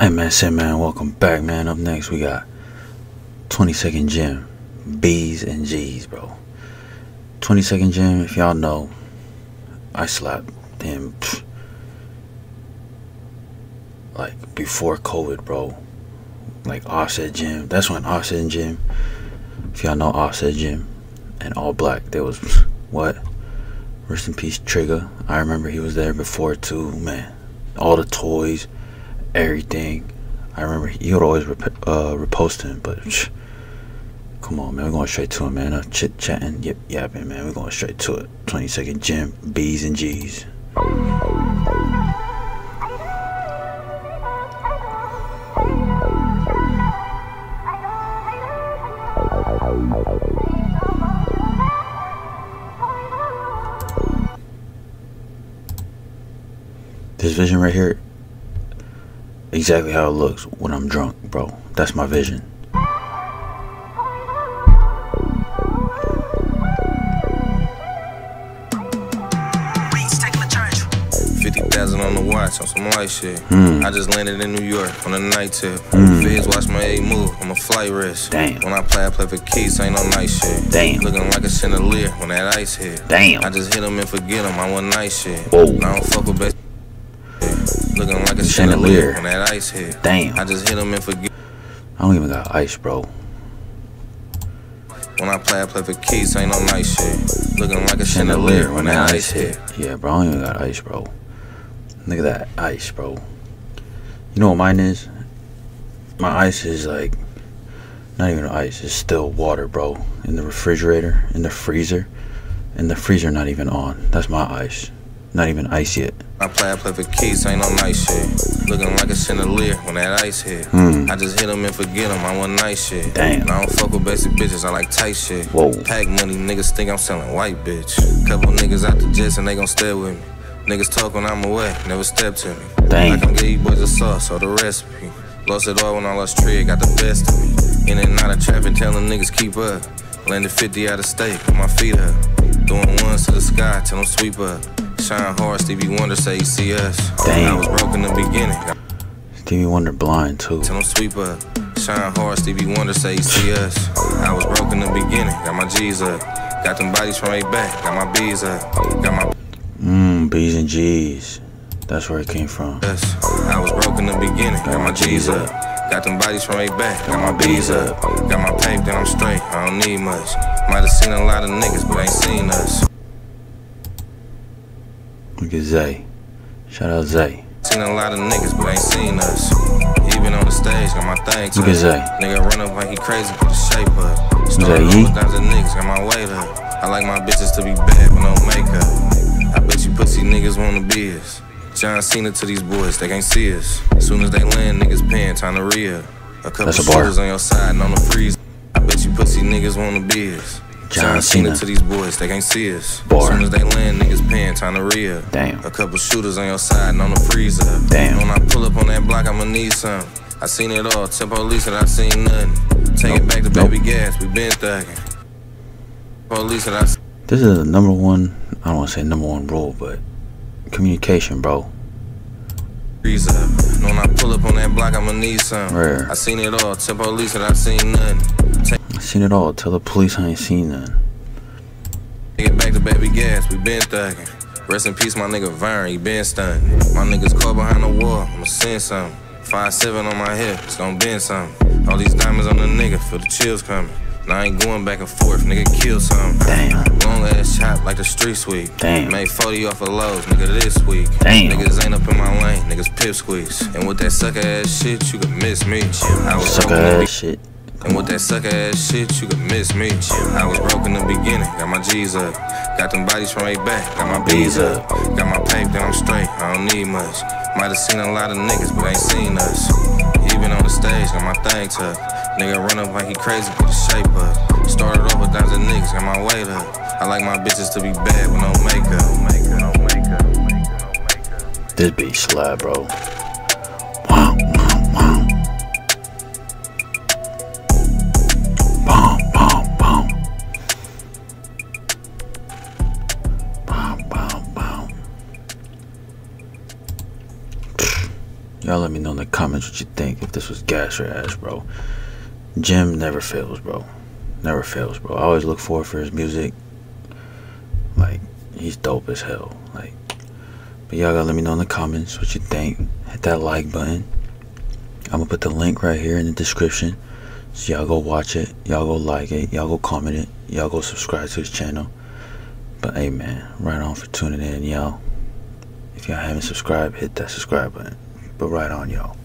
Hey man, shit man, welcome back man. Up next we got 22nd Jim, B's and G's, bro. 22nd Jim, if y'all know, I slapped him like before COVID, bro. Like Offset Jim, that's when Offset Jim, if y'all know Offset Jim and All Black, there was what? Rest in peace, Trigger. I remember he was there before too, man. All the toys, everything. I remember he would always repost him, but come on man, we're going straight to it man. Chit chatting, yip yapping man, we're going straight to it. 22nd Jim, B's and G's. This vision right here, exactly how it looks when I'm drunk, bro. That's my vision. $50,000 on the watch on some white shit. I just landed in New York on a night tip. Feds watch my A move on my flight risk. Damn. When I play for keys, ain't no night shit. Damn. Looking like a chandelier when that ice hit. Damn. I just hit him and forget him. I want night shit. Whoa. I don't fuck with best. Looking like a chandelier on that ice here. Damn. I just hit him and forget. I don't even got ice, bro. When I play for keys, ain't no nice shit. Looking like a chandelier when that ice hit. Yeah, bro, I don't even got ice, bro. Look at that ice, bro. You know what mine is? My ice is like not even ice, it's still water, bro. In the refrigerator, in the freezer. And the freezer not even on. That's my ice. Not even ice yet. I play for keys, ain't no nice shit. Looking like a chandelier when that ice hit. I just hit him and forget him, I want nice shit. Damn. I don't fuck with basic bitches, I like tight shit. Whoa. Pack money, niggas think I'm selling white bitch. Couple niggas out the jets and they gon' stay with me. Niggas talk when I'm away, never step to me. Damn. I can give you boys the sauce or the recipe. Lost it all when I lost Trigger, got the best of me. In and out of traffic, telling niggas keep up. Landed 50 out of state, put my feet up. Doing ones to the sky, tell them sweep up. Shine hard, Stevie Wonder say you see us. Damn. I was broke in the beginning. Stevie Wonder blind too. Tell him sweep up. Shine hard, Stevie Wonder say you see us. I was broke in the beginning. Got my G's up. Got them bodies from way back. Got my B's up. Got my B's and G's. That's where it came from. I was broke in the beginning. Got my G's up. Got them bodies from way back. Got my B's up. Got my paper, then I'm straight. I don't need much. Might have seen a lot of niggas, but ain't seen us. Look at Zay. Shout out Zay. Seen a lot of niggas, but ain't seen us. Even on the stage, got my thing to. Look at Zay. Nigga run up like he crazy, put the shape up. Started thousands of niggas, got my weight up. I like my bitches to be bad with no makeup. I bet you pussy niggas wanna be us. John Cena to these boys, they can't see us. As soon as they land, niggas paying, time to re-up. A couple shooters on your side and on the freeze. I bet you pussy niggas wanna be us. John Cena to these boys, they can't see us. As soon as they land, niggas paying, time to re-up. Damn. A couple shooters on your side and on the freezer. Damn. When I pull up on that block, I'ma need some. I seen it all, tell police that I seen nothing. Take it back to baby gas, we been thugging. Police that I seen. This is the number one, I don't wanna say number one rule, but communication, bro. Freezer. When I pull up on that block, I'ma need some. I seen it all, tell police that I seen nothing. Seen it all, tell the police I ain't seen none. Get back to baby gas, we been thuggin'. Rest in peace, my nigga Vern, he been stuntin'. My niggas caught behind the wall, I'ma send something. 5'7" on my hip, it's gon' bend something. All these diamonds on the nigga, feel the chills comin'. Now I ain't going back and forth, nigga kill something. Damn. Long ass chop like the street sweep. Damn. Made 40 off of lows, nigga this week. Damn. Niggas ain't up in my lane, niggas pip squeeze. And with that sucker ass shit, you could miss me. Sucker ass shit. And with that sucker ass shit, you could miss me. I was broke in the beginning, got my G's up. Got them bodies from way back, got my B's up. Got my paper, then I'm straight, I don't need much. Might have seen a lot of niggas, but ain't seen us. Even on the stage, got my thing tucked. Nigga run up like he crazy, put the shape up. Started off with thousands of niggas, got my weight up. I like my bitches to be bad with no makeup. This beat slide, bro. Wow, wow, wow. Y'all let me know in the comments. much would you think if this was gas or ash, bro? Jim never fails, bro. Never fails, bro. I always look forward for his music. Like, he's dope as hell. Like, but y'all gotta let me know in the comments what you think. Hit that like button. I'm gonna put the link right here in the description. So y'all go watch it. Y'all go like it. Y'all go comment it. Y'all go subscribe to his channel. But hey, man, right on for tuning in, y'all. If y'all haven't subscribed, hit that subscribe button. But right on, y'all.